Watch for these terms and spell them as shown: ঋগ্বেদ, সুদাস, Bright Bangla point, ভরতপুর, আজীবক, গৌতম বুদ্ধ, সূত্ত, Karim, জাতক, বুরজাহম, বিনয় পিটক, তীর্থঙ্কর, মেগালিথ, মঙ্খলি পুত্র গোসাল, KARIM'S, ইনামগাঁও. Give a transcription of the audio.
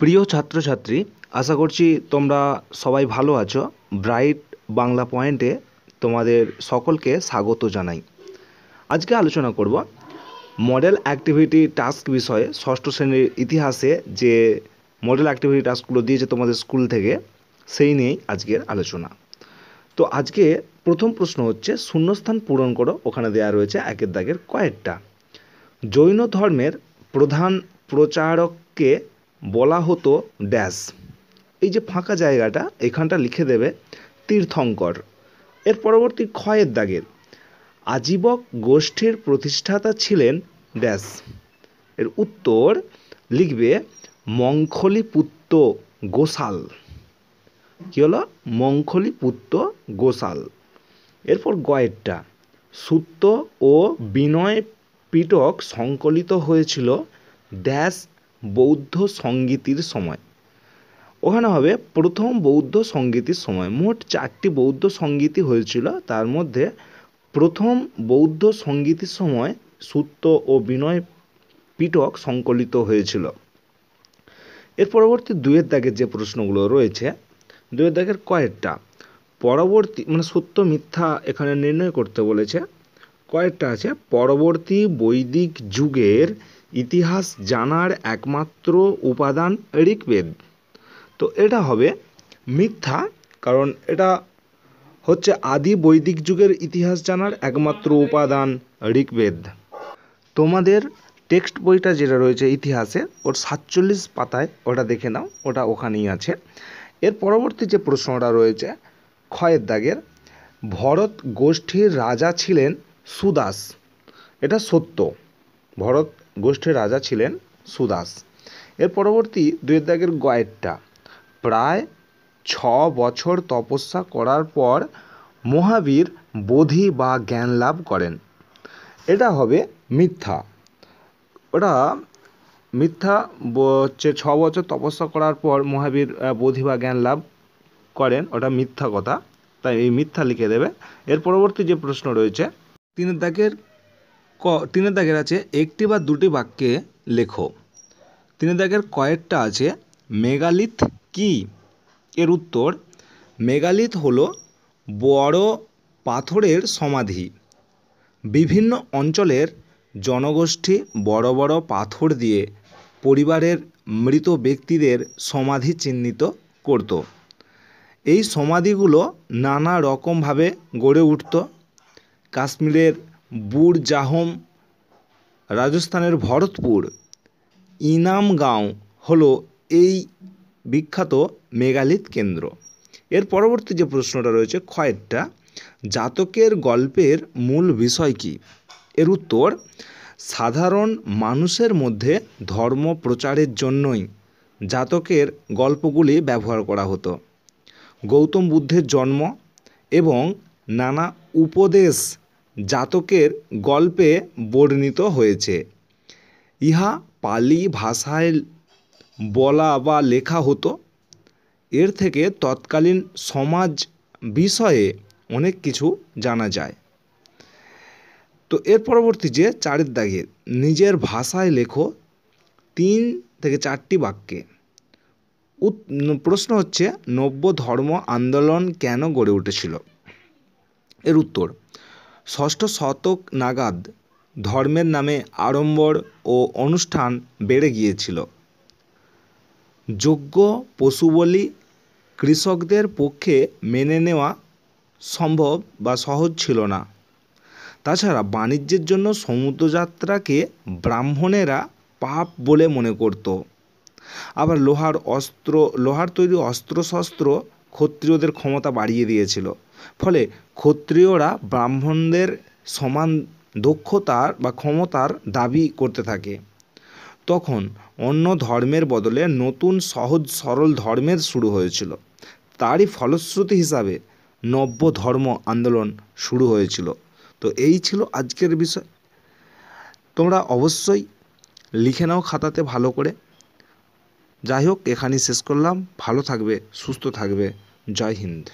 प्रिय छात्र छात्री आशा करছি তোমরা সবাই ভালো আছো। ব্রাইট বাংলা পয়েন্টে তোমাদের সকলকে স্বাগত জানাই। আজকে আলোচনা করব মডেল অ্যাক্টিভিটি টাস্ক বিষয়ে। ষষ্ঠ শ্রেণীর ইতিহাসে যে মডেল অ্যাক্টিভিটি টাস্কগুলো দিয়েছে তোমাদের স্কুল থেকে সেই নিয়েই আজকের আলোচনা। তো আজকে প্রথম প্রশ্ন হচ্ছে শূন্যস্থান পূরণ করো। ওখানে দেওয়া রয়েছে একের দাগের কয়েকটা। জৈন ধর্মের প্রধান প্রচারককে বলা হতো ড্যাশ। এই যে ফাঁকা জায়গাটা এখানটা লিখে দেবে তীর্থঙ্কর। এর পরবর্তী ক্ষয়ের দাগের আজীবক গোষ্ঠীর প্রতিষ্ঠাতা ছিলেন ড্যাশ। এর উত্তর লিখবে মঙ্খলি পুত্র গোসাল। কি হলো? মঙ্খলি পুত্র গোসাল। এরপর গয়েরটা সূত্ত ও বিনয় পিটক সংকলিত হয়েছিল ড্যাশ বৌদ্ধ সংগীতির সময়। ওখানে হবে প্রথম বৌদ্ধ সংগীতির সময়। মোট চারটি বৌদ্ধ সংগীতি হয়েছিল, তার মধ্যে প্রথম বৌদ্ধ সংগীতির সময় সূত্ত ও বিনয় পিটক সংকলিত হয়েছিল। এর পরবর্তী দুয়ের দাগের যে প্রশ্নগুলো রয়েছে, দুয়ের দাগের কয়েকটা পরবর্তী মানে সত্য মিথ্যা এখানে নির্ণয় করতে বলেছে। কয়েকটা আছে পরবর্তী বৈদিক যুগের ইতিহাস জানার একমাত্র উপাদান ঋগ্বেদ। তো এটা হবে মিথ্যা, কারণ এটা হচ্ছে আদি বৈদিক যুগের ইতিহাস জানার একমাত্র উপাদান ঋগ্বেদ। তোমাদের টেক্সট বইটা যেটা রয়েছে ইতিহাসে ওর 47 পাতায় ওটা দেখে নাও, ওটা ওখানেই আছে। এর পরবর্তী যে প্রশ্নটা রয়েছে ক্ষয়ের দাগের ভরত গোষ্ঠীর রাজা ছিলেন সুদাস। এটা সত্য, ভরত গোষ্ঠীর রাজা ছিলেন সুদাস। এর পরবর্তী দুয়ের দাগের গয়েরটা প্রায় 6 বছর তপস্যা করার পর মহাবীর বোধি বা জ্ঞান লাভ করেন। এটা হবে মিথ্যা। ওটা মিথ্যা হচ্ছে 6 বছর তপস্যা করার পর মহাবীর বোধি বা জ্ঞান লাভ করেন, ওটা মিথ্যা কথা, তাই এই মিথ্যা লিখে দেবে। এর পরবর্তী যে প্রশ্ন রয়েছে তিনের দাগের আছে একটি বা দুটি বাক্যে লেখো। তিনের দাগের কয়েকটা আছে মেগালিথ কি? এর উত্তর মেগালিথ হলো বড় পাথরের সমাধি। বিভিন্ন অঞ্চলের জনগোষ্ঠী বড় বড় পাথর দিয়ে পরিবারের মৃত ব্যক্তিদের সমাধি চিহ্নিত করত। এই সমাধিগুলো নানা রকমভাবে গড়ে উঠত। কাশ্মীরের বুরজাহম, রাজস্থানের ভরতপুর, ইনামগাঁও হলো এই বিখ্যাত মেগালিথ কেন্দ্র। এর পরবর্তী যে প্রশ্নটা রয়েছে ক্ষয়েরটা জাতকের গল্পের মূল বিষয় কি? এর উত্তর সাধারণ মানুষের মধ্যে ধর্ম প্রচারের জন্যই জাতকের গল্পগুলি ব্যবহার করা হতো। গৌতম বুদ্ধের জন্ম এবং নানা উপদেশ জাতকের গল্পে বর্ণিত হয়েছে। ইহা পালি ভাষায় বলা বা লেখা হতো। এর থেকে তৎকালীন সমাজ বিষয়ে অনেক কিছু জানা যায়। তো এর পরবর্তী যে চারের দাগের নিজের ভাষায় লেখো 3 থেকে 4টি বাক্যে। প্রশ্ন হচ্ছে নব্য ধর্ম আন্দোলন কেন গড়ে উঠেছিল? এর উত্তর ষষ্ঠ শতক নাগাদ ধর্মের নামে আড়ম্বর ও অনুষ্ঠান বেড়ে গিয়েছিল। যোগ্য পশুবলি কৃষকদের পক্ষে মেনে নেওয়া সম্ভব বা সহজ ছিল না। তাছাড়া বাণিজ্যের জন্য সমুদ্রযাত্রাকে ব্রাহ্মণেরা পাপ বলে মনে করত। আবার লোহার তৈরি অস্ত্রশস্ত্র ক্ষত্রিয়দের ক্ষমতা বাড়িয়ে দিয়েছিল, ফলে ক্ষত্রিয়রা ব্রাহ্মণদের সমান দক্ষতার বা ক্ষমতার দাবি করতে থাকে। তখন অন্য ধর্মের বদলে নতুন সহজ সরল ধর্মের শুরু হয়েছিল। তারই ফলশ্রুতি হিসাবে নব্য ধর্ম আন্দোলন শুরু হয়েছিল। তো এই ছিল আজকের বিষয়। তোমরা অবশ্যই লিখে নাও খাতাতে ভালো করে। যাই হোক, এখানেই শেষ করলাম। ভালো থাকবে, সুস্থ থাকবে। জয় হিন্দ।